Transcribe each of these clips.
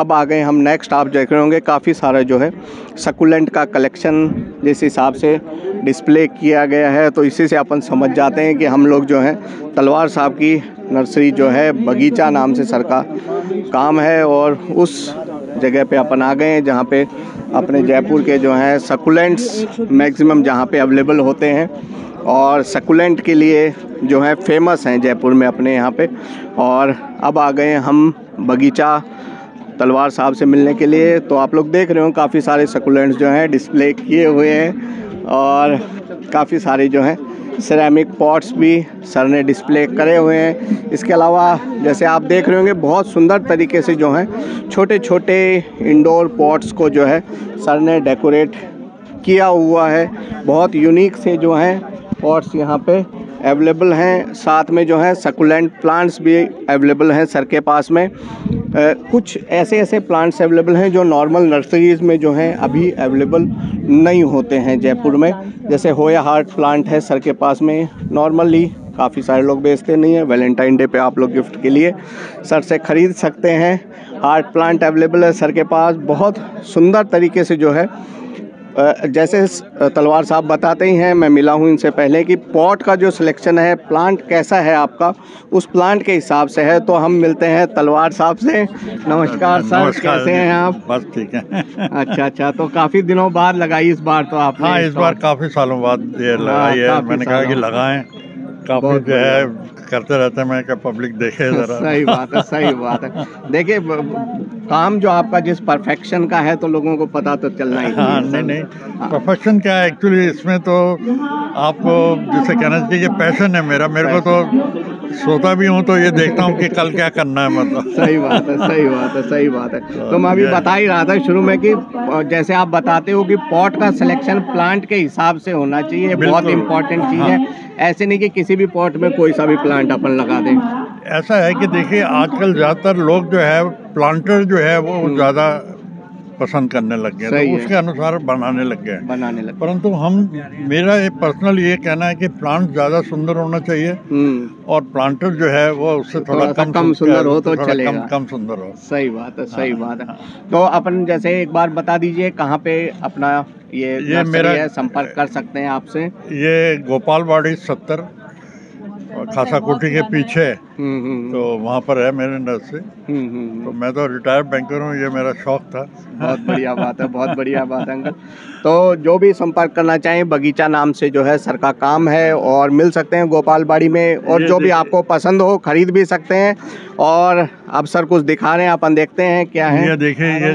अब आ गए हम नेक्स्ट, आप देख रहे होंगे काफ़ी सारा जो है सकुलेंट का कलेक्शन जिस हिसाब से डिस्प्ले किया गया है, तो इसी से अपन समझ जाते हैं कि हम लोग जो हैं तलवार साहब की नर्सरी जो है बगीचा नाम से सर का काम है और उस जगह पे अपन आ गए हैं जहाँ पे अपने जयपुर के जो हैं सकुलेंट्स मैक्सिमम जहाँ पे अवेलेबल होते हैं और सकुलेंट के लिए जो है फेमस हैं जयपुर में अपने यहाँ पे। और अब आ गए हम बगीचा तलवार साहब से मिलने के लिए, तो आप लोग देख रहे हो काफ़ी सारे सकुलेंट्स जो हैं डिस्प्ले किए हुए हैं और काफ़ी सारे जो हैं सेरेमिक पॉट्स भी सर ने डिस्प्ले करे हुए हैं। इसके अलावा जैसे आप देख रहे होंगे बहुत सुंदर तरीके से जो हैं छोटे छोटे इंडोर पॉट्स को जो है सर ने डेकोरेट किया हुआ है, बहुत यूनिक से जो हैं पॉट्स यहाँ पे अवेलेबल हैं। साथ में जो है सकुलेंट प्लांट्स भी अवेलेबल हैं सर के पास में, कुछ ऐसे ऐसे प्लांट्स अवेलेबल हैं जो नॉर्मल नर्सरीज़ में जो हैं अभी अवेलेबल नहीं होते हैं जयपुर में। जैसे होया हार्ट प्लांट है सर के पास में, नॉर्मली काफ़ी सारे लोग बेचते नहीं हैं, वैलेंटाइन डे पे आप लोग गिफ्ट के लिए सर से ख़रीद सकते हैं। हार्ट प्लांट अवेलेबल है सर के पास, बहुत सुंदर तरीके से जो है जैसे तलवार साहब बताते ही हैं, मैं मिला हूँ इनसे पहले कि पॉट का जो सिलेक्शन है, प्लांट कैसा है आपका उस प्लांट के हिसाब से है। तो हम मिलते हैं तलवार साहब से। नमस्कार सर, कैसे हैं आप? बस ठीक है। अच्छा, तो काफ़ी दिनों बाद लगाई इस बार तो आप? हाँ, इस बार काफ़ी सालों बाद ये लगाई है, मैंने कहा कि लगाएं, काफ़ी जो है करते रहते हैं, मैं क्या पब्लिक देखे जरा। सही बात है, सही बात है। देखिए काम जो आपका जिस परफेक्शन का है तो लोगों को पता तो चलना ही। हाँ, नहीं, परफेक्शन क्या है एक्चुअली इसमें, तो आपको जिसे कहना चाहिए कि पैशन है मेरा, मेरे को तो सोता भी हूँ तो ये देखता हूँ कि कल क्या करना है, मतलब। सही बात है, सही बात है, सही बात है। तो मैं अभी बता ही रहा था शुरू में कि जैसे आप बताते हो कि पॉट का सिलेक्शन प्लांट के हिसाब से होना चाहिए, बहुत इंपॉर्टेंट चीज़ है। ऐसे नहीं कि किसी भी पॉट में कोई सा भी प्लांट अपन लगा दें। ऐसा है कि देखिए आजकल ज़्यादातर लोग जो है प्लांटर जो है वो ज़्यादा पसंद करने लग गए, तो उसके अनुसार बनाने लग गए परंतु हम, मेरा पर्सनल ये कहना है कि प्लांट ज़्यादा सुंदर होना चाहिए और प्लांटर जो है वो उससे थोड़ा कम सुंदर हो तो चलेगा, कम सुंदर हो। सही बात है, सही बात है। तो अपन जैसे एक बार बता दीजिए कहाँ पे अपना ये मेरा संपर्क कर सकते हैं आपसे? ये गोपाल वाड़ी 70 खासा कोठी के पीछे, तो वहाँ पर है मेरे नर्सरी। तो मैं तो रिटायर्ड बैंकर हूँ, ये मेरा शौक था। बहुत बढ़िया बात है, बहुत बढ़िया बात है अंकल। तो जो भी संपर्क करना चाहें बगीचा नाम से जो है सर का काम है और मिल सकते हैं गोपाल बाड़ी में, और जो भी आपको पसंद हो खरीद भी सकते हैं। और अब सर कुछ दिखा रहे हैं, अपन देखते हैं क्या है। ये देखिए,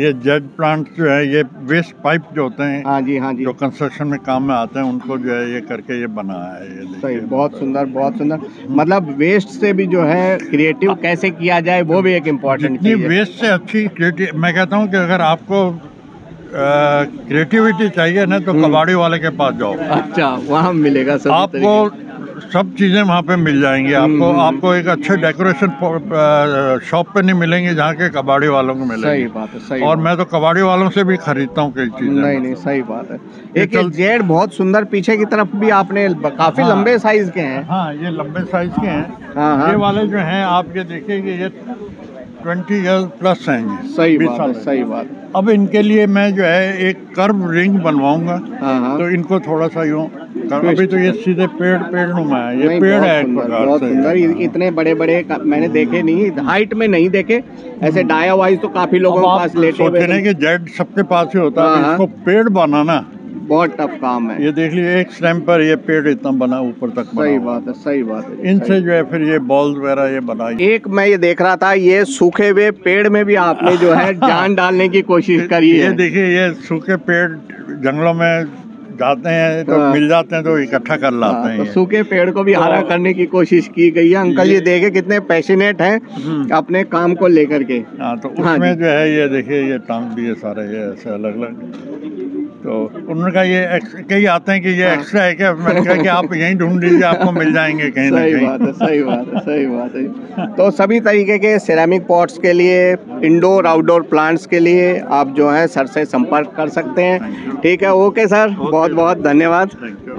ये जेड प्लांट जो है, ये वेस्ट पाइप जो होते हैं, हाँ जी, हाँ जी, जो कंस्ट्रक्शन में काम में आते हैं उनको जो है ये करके ये बनाया है। ये देखिए, बहुत सुंदर, बहुत सुंदर। मतलब वेस्ट से भी जो है क्रिएटिव कैसे किया जाए वो भी एक इम्पोर्टेंट चीज़ है। वेस्ट से अच्छी क्रिएटिव, मैं कहता हूँ कि अगर आपको क्रिएटिविटी चाहिए ना तो कबाड़ी वाले के पास जाओ। अच्छा, वहाँ मिलेगा सब, आपको सब चीज़ें वहाँ पे मिल जाएंगी। आपको एक अच्छे डेकोरेशन शॉप पे नहीं मिलेंगे जहाँ के कबाड़ी वालों को मिलेंगे। सही बात है, सही। और मैं तो कबाड़ी वालों से भी खरीदता हूँ कई चीज़ें। नहीं, सही बात है। एक जेड बहुत सुंदर पीछे की तरफ भी आपने, काफ़ी लंबे साइज के हैं। हाँ, ये लंबे साइज के हैं। ये वाले जो हैं आप ये देखेंगे, ये 20 ईयर प्लस हैं। सही बात है, सही बात है। अब इनके लिए मैं जो है एक कर्व रिंग बनवाऊंगा, तो इनको थोड़ा सा यूँ, अभी तो ये सीधे पेड़ नुमा है, ये पेड़ है एक प्रकार से। इतने बड़े बड़े मैंने देखे नहीं, हाइट में नहीं देखे, ऐसे डाया वाइज तो काफी लोगों के पास लेटे हुए हैं कि जेड सबके पास ही होता है, इसको पेड़ बनाना बहुत टफ काम है। ये देख लीजिए, एक स्टैम्प पर ये पेड़ इतना बना ऊपर तक। सही बात है, सही बात है। इनसे जो है फिर ये बॉल वगैरह ये बनाई। एक मैं ये देख रहा था, ये सूखे हुए पेड़ में भी आपने जो है जान डालने की कोशिश करी है। ये देखिए, ये सूखे पेड़ जंगलों में जाते हैं तो मिल जाते हैं, तो इकट्ठा कर लाते हैं। तो सूखे पेड़ को भी हरा करने की कोशिश की गई है। अंकल ये देखे कितने पैशनेट हैं अपने काम को लेकर के। हाँ, तो उसमें जो है ये देखिए, ये टांग भी है सारे, ये ऐसे अलग अलग। तो उन्होंने कहा ये कहीं आते हैं कि ये एक्स्ट्रा है क्या, मैंने कहा कि आप यहीं ढूंढ लीजिए, आपको मिल जाएंगे कहीं ना कहीं। बात है, सही बात है, सही बात है। तो सभी तरीके के सेरेमिक पॉट्स के लिए, इंडोर आउटडोर प्लांट्स के लिए आप जो है सर से संपर्क कर सकते हैं। ठीक है, ओके सर, बहुत बहुत धन्यवाद।